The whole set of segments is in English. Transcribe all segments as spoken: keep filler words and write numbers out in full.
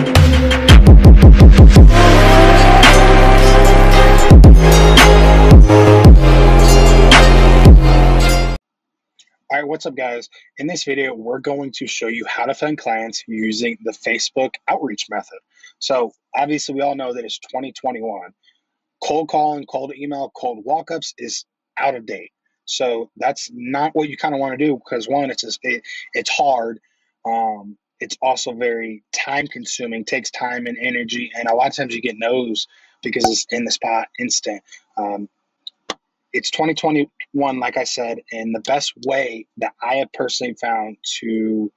All right, what's up guys? In this video, we're going to show you how to find clients using the Facebook outreach method. So obviously we all know that it's twenty twenty-one. Cold calling, cold email, cold walkups is out of date. So that's not what you kind of want to do because one, it's, just, it, it's hard. Um, it's also very time consuming, takes time and energy. And a lot of times you get no's because it's in the spot instant. Um, It's twenty twenty-one, like I said, and the best way that I have personally found to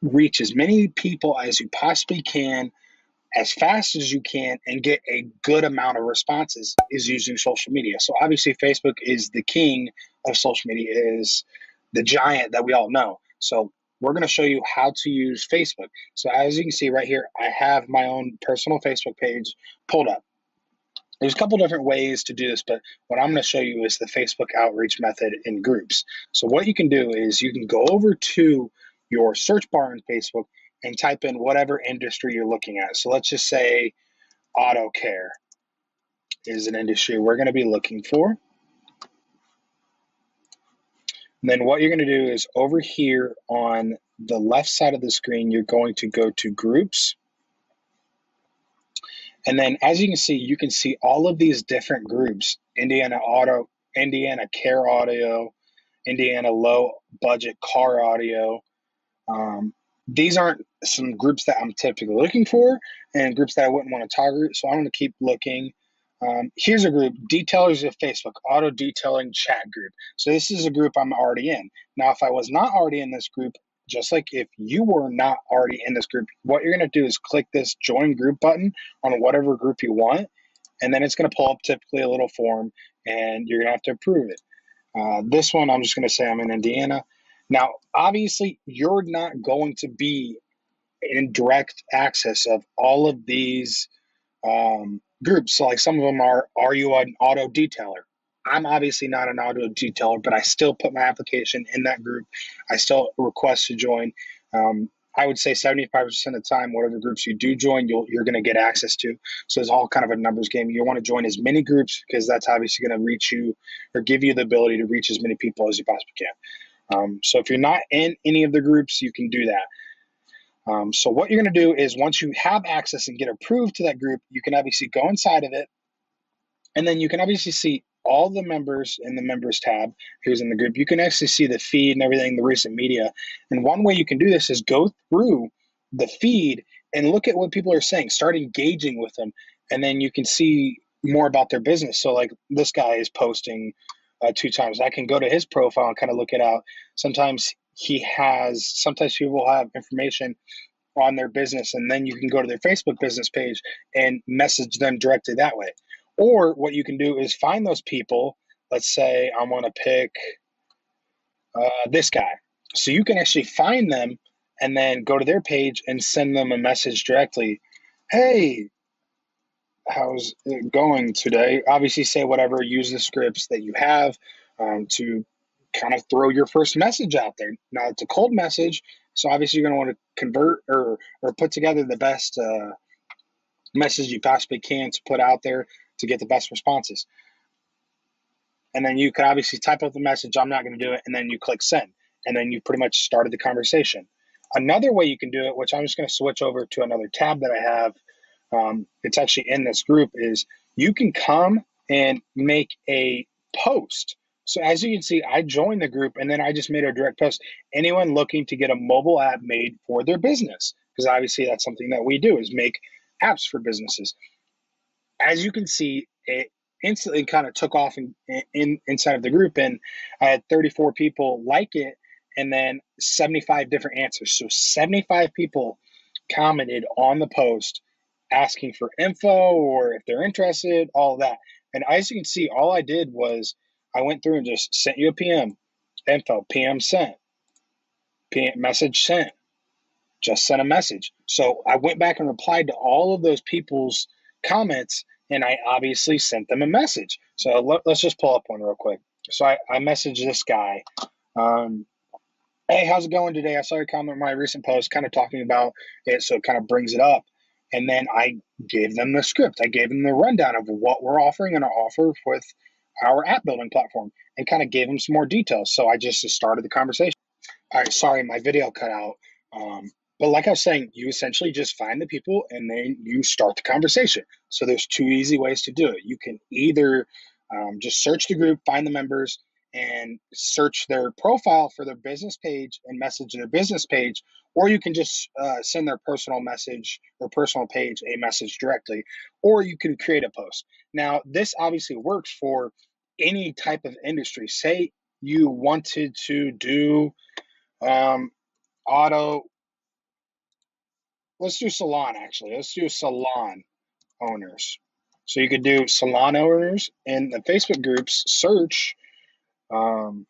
reach as many people as you possibly can, as fast as you can, and get a good amount of responses is using social media. So obviously Facebook is the king of social media, is the giant that we all know. So we're going to show you how to use Facebook. So as you can see right here, I have my own personal Facebook page pulled up. There's a couple different ways to do this, but what I'm going to show you is the Facebook outreach method in groups. So what you can do is you can go over to your search bar in Facebook and type in whatever industry you're looking at. So let's just say auto care is an industry we're going to be looking for. And then what you're going to do is over here on the left side of the screen, you're going to go to groups. And then as you can see, you can see all of these different groups, Indiana Auto, Indiana Care Audio, Indiana Low Budget Car Audio. Um, these aren't some groups that I'm typically looking for and groups that I wouldn't want to target, so I'm going to keep looking. Um, here's a group, Detailers of Facebook, Auto Detailing Chat Group. So this is a group I'm already in. Now, if I was not already in this group, just like if you were not already in this group, what you're going to do is click this join group button on whatever group you want, and then it's going to pull up typically a little form, and you're going to have to approve it. Uh, this one, I'm just going to say I'm in Indiana. Now, obviously, you're not going to be in direct access of all of these um, groups. So like some of them are, are you an auto detailer? I'm obviously not an auto detailer, but I still put my application in that group. I still request to join. Um, I would say seventy-five percent of the time, whatever groups you do join, you'll, you're going to get access to. So it's all kind of a numbers game. You want to join as many groups because that's obviously going to reach you or give you the ability to reach as many people as you possibly can. Um, so if you're not in any of the groups, you can do that. Um, so what you're going to do is once you have access and get approved to that group, you can obviously go inside of it. And then you can obviously see all the members in the members tab who's in the group. You can actually see the feed and everything, the recent media. And one way you can do this is go through the feed and look at what people are saying, start engaging with them. And then you can see more about their business. So like this guy is posting uh, two times. I can go to his profile and kind of look it out. Sometimes he has, sometimes people have information on their business, and then you can go to their Facebook business page and message them directly that way. Or what you can do is find those people. Let's say I want to pick uh, this guy. So you can actually find them and then go to their page and send them a message directly. Hey, how's it going today? Obviously say whatever, use the scripts that you have um, to kind of throw your first message out there. Now it's a cold message, so obviously you're going to want to convert or, or put together the best uh, message you possibly can to put out there to get the best responses. And then you can obviously type up the message, I'm not going to do it, and then you click send. And then you pretty much started the conversation. Another way you can do it, which I'm just going to switch over to another tab that I have, um, it's actually in this group, is you can come and make a post. So as you can see, I joined the group and then I just made a direct post. Anyone looking to get a mobile app made for their business, because obviously that's something that we do is make apps for businesses. As you can see, it instantly kind of took off in, in, inside of the group, and I had thirty-four people like it, and then seventy-five different answers. So seventy-five people commented on the post asking for info or if they're interested, all that. And as you can see, all I did was I went through and just sent you a P M, info, P M sent, P M message sent, just sent a message. So I went back and replied to all of those people's comments, and I obviously sent them a message. So let, let's just pull up one real quick. So I, I messaged this guy. Um, hey, how's it going today? I saw your comment on my recent post kind of talking about it, so it kind of brings it up. And then I gave them the script. I gave them the rundown of what we're offering and our offer with our app building platform and kind of gave them some more details. So I just started the conversation. All right, sorry, my video cut out. Um, but like I was saying, you essentially just find the people and then you start the conversation. So there's two easy ways to do it. You can either um, just search the group, find the members, and search their profile for their business page and message their business page, or you can just uh, send their personal message or personal page a message directly, or you can create a post. Now, this obviously works for any type of industry. Say you wanted to do um, auto, let's do salon actually, let's do salon owners. So you could do salon owners in the Facebook groups, search, Um,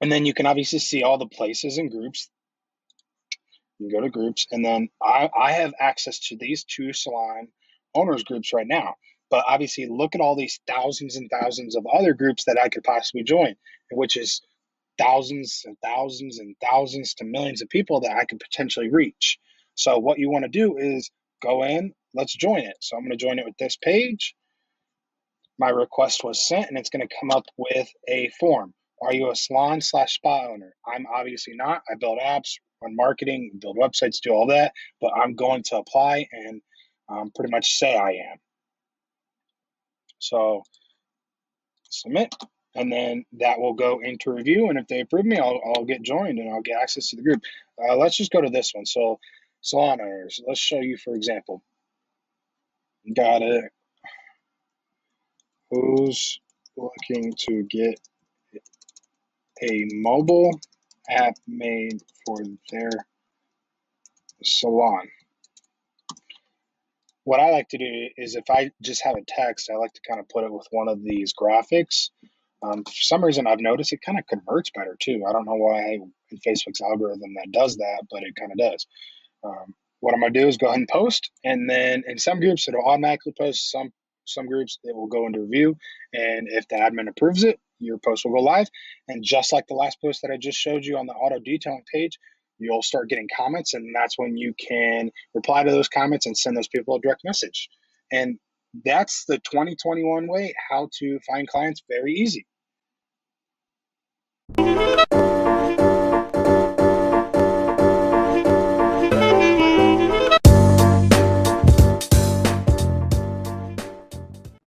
and then you can obviously see all the places and groups. You can go to groups, and then I, I have access to these two salon owners groups right now. But obviously look at all these thousands and thousands of other groups that I could possibly join, which is thousands and thousands and thousands to millions of people that I could potentially reach. So what you want to do is go in, let's join it. So I'm going to join it with this page. My request was sent, and it's going to come up with a form. Are you a salon slash spa owner? I'm obviously not. I build apps, run marketing, build websites, do all that, but I'm going to apply and um, pretty much say I am. So submit, and then that will go into review, and if they approve me, I'll, I'll get joined and I'll get access to the group. Uh, let's just go to this one. So salon owners, let's show you, for example. Got it. Who's looking to get a mobile app made for their salon? What I like to do is, if I just have a text, I like to kind of put it with one of these graphics. Um, for some reason, I've noticed it kind of converts better too. I don't know why in Facebook's algorithm that does that, but it kind of does. Um, what I'm going to do is go ahead and post, and then in some groups, it'll automatically post. Some Some groups, it will go into review, and if the admin approves it, your post will go live. And just like the last post that I just showed you on the auto detailing page, you'll start getting comments, and that's when you can reply to those comments and send those people a direct message. And that's the twenty twenty-one way how to find clients very easy.